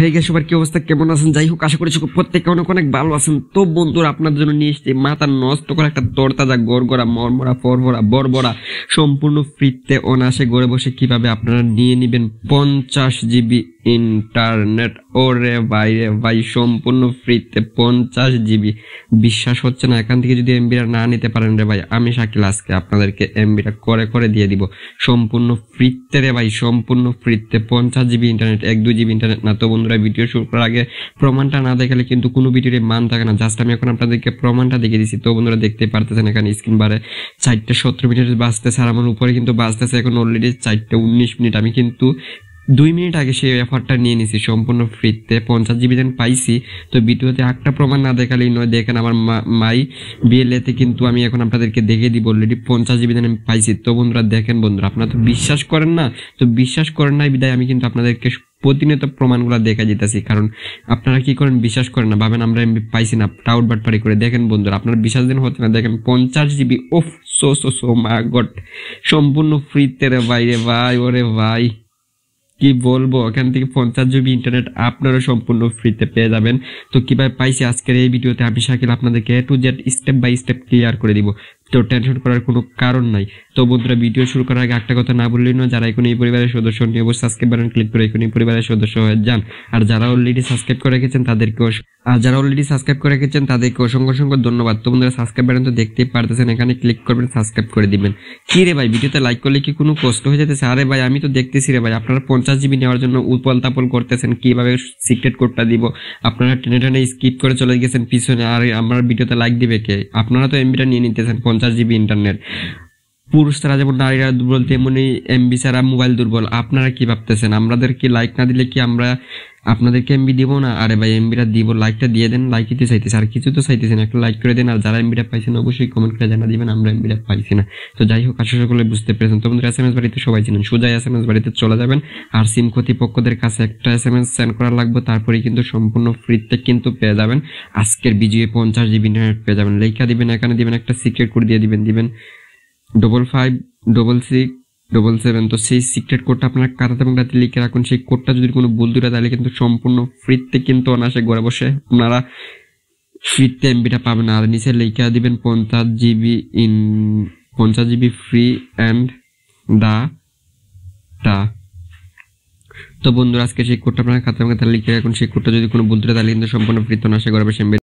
হয়ে গেছে। সবার কি অবস্থা, কেমন আছেন? যাই হোক, আশা করছি প্রত্যেকে অনেক অনেক ভালো আছেন। তো বন্ধুরা, আপনাদের জন্য নিয়ে এসেছি মাথা নষ্ট করে একটা তরতাজা গড়গড়া মরমরা ফরফরা বড়বড়া সম্পূর্ণ ফ্রিতে অনায়াসে ঘরে বসে কিভাবে আপনারা নিয়ে নেবেন 50 জিবি ইন্টারনেট। ওরে ভাই রে ভাই, সম্পূর্ণ ফ্রিতে 50 জিবি। বিশ্বাস হচ্ছে না, এখান থেকে যদি এমবিটা না নিতে পারেন রে ভাই, আমি শাকিল আজকে আপনাদেরকে এমবিটা করে করে দিয়ে দিব সম্পূর্ণ ফ্রিতে রে ভাই, সম্পূর্ণ ফ্রিতে 50 জিবি ইন্টারনেট, 1-2 জিবি ইন্টারনেট না। তো বন্ধুরা, ভিডিও শুরু করার আগে প্রমাণটা না দেখালে কিন্তু কোনো ভিডিওর মান থাকে না। জাস্ট আমি এখন আপনাদেরকে প্রমাণটা দেখিয়ে দিচ্ছি। তো বন্ধুরা, দেখতে পারতেছেন এখানে স্ক্রিন বারে 4:17 বাজতেছে, আর আমার উপরে কিন্তু বাজতেছে এখন অলরেডি 4:19। আমি কিন্তু 2 মিনিট আগে সেই অফারটা নিয়ে নিছি, সম্পূর্ণ ফ্রিতে 50 জিবি দেন পাইছি। তো ভিডিওতে একটা প্রমাণ না দেখালেই নয়। দেখেন আমার মাই বিএলএতে কিন্তু আমি এখন আপনাদেরকে দেখিয়ে দিব অলরেডি 50 জিবি দেন আমি পাইছি। তো বন্ধুরা দেখেন, বন্ধুরা আপনারা তো বিশ্বাস করেন না, তো বিশ্বাস করেন না বিদায় আমি কিন্তু আপনাদেরকে প্রতিনিয়ত প্রমাণগুলো দেখা যেতেছি। কারণ আপনারা কি করেন, বিশ্বাস করেন না, ভাবেন আমরা এমবি পাইছি না, টাউট বাটপারি করে। দেখেন বন্ধুরা, আপনার বিশ্বাস দিন হচ্ছে না। দেখেন 50 GB, of so so so my god, সম্পূর্ণ ফ্রিতে রে ভাই রে ভাই, ওরে ভাই কি বলবো। এখান থেকে 50 জিবি ইন্টারনেট আপনারা সম্পূর্ণ ফ্রিতে পেয়ে যাবেন। তো কিভাবে পাইছি আজকের এই ভিডিওতে আমি শাকিল আপনাদেরকে A to Z step by step clear করে দিব। তো টেনশন করার কোনো কারণ নাই। তো বন্ধুরা, ভিডিও শুরু করার আগে একটা কথা না বললেই না, যারা এখন এই পরিবারের সদস্য নিয়ে অবশ্যই সাবস্ক্রাইব বাটন ক্লিক করে এখন এই পরিবারের সদস্য হয়ে যান। আর যারা অলরেডি সাবস্ক্রাইব করে রেখেছেন তাদেরকেও অসংখ্য অসংখ্য ধন্যবাদ। তো বন্ধুরা, সাবস্ক্রাইব বাটন তো দেখতেই পারতেছেন, এখানে ক্লিক করবেন, সাবস্ক্রাইব করে দিবেন। কি রে ভাই, ভিডিওতে লাইক করলে কি কোনো কষ্ট হয়ে যেতেছে? আরে ভাই, আমি তো দেখতেছি রে ভাই, আপনারা 50 জিবি নেওয়ার জন্য উপল তাপল করতেছেন, কিভাবে সিক্রেট কোডটা দিব। আপনারা টেনে টেনে স্কিপ করে চলে গেছেন পিছনে। আর আমার ভিডিওতে লাইক দিবে কে? আপনারা তো এমবিটা নিয়ে নিতেছেন 50 জিবি ইন্টারনেট। পুরুষ তারা যেমন নারীরা দুর্বল, তেমনি এমবি ছাড়া মোবাইল দুর্বল। আপনারা কি ভাবতেছেন, আমাদের কি লাইক না দিলে কি আমরা আপনাদেরকে এমবি দিব না? আরে ভাই, এমবিটা দিব, লাইকটা দিয়ে দেন। লাইক দিতে চাইতেছে, আর কিছু তো চাইতেছে না, একটা লাইক করে দেন। আর যারা এমবিটা পাইছেন অবশ্যই কমেন্ট করে জানা দিবেন আমরা এমবিটা পাইছি না। তো যাই হোক, আশা সকলে বুঝতে পেরেছেন। তো বন্ধুরা, SMS বাড়িতে সবাই জানেন, সোজা SMS বাড়িতে চলে যাবেন। আর সিম কর্তৃপক্ষদের কাছে একটা SMS সেন্ড করা লাগবে, তারপরে কিন্তু সম্পূর্ণ ফ্রিতে কিন্তু পেয়ে যাবেন আজকের বিজয়ে 50 জিবি ইন্টারনেট পেয়ে যাবেন। লেখা দিবেন, এখানে দিবেন একটা সিক্রেট কোড দিয়ে দিবেন, 55 66 77। তো সেই সিক্রেট কোডটা আপনার কাটাতে এবং রাতে লিখে রাখুন। সেই কোডটা যদি কোনো ভুল দুটা, তাহলে কিন্তু সম্পূর্ণ ফ্রিতে কিন্তু অনায়াসে ঘরে বসে আপনারা ফ্রিতে এমবিটা পাবেন। আর নিচে লিখে দিবেন 50 জিবি ফ্রি অ্যান্ড ডাটা। তো বন্ধুরা, আজকে সেই কোডটা আপনার খাতা এবং লিখে রাখুন। সেই কোডটা যদি কোনো ভুল দুটা, তাহলে কিন্তু সম্পূর্ণ ফ্রিতে অনায়াসে ঘরে বসে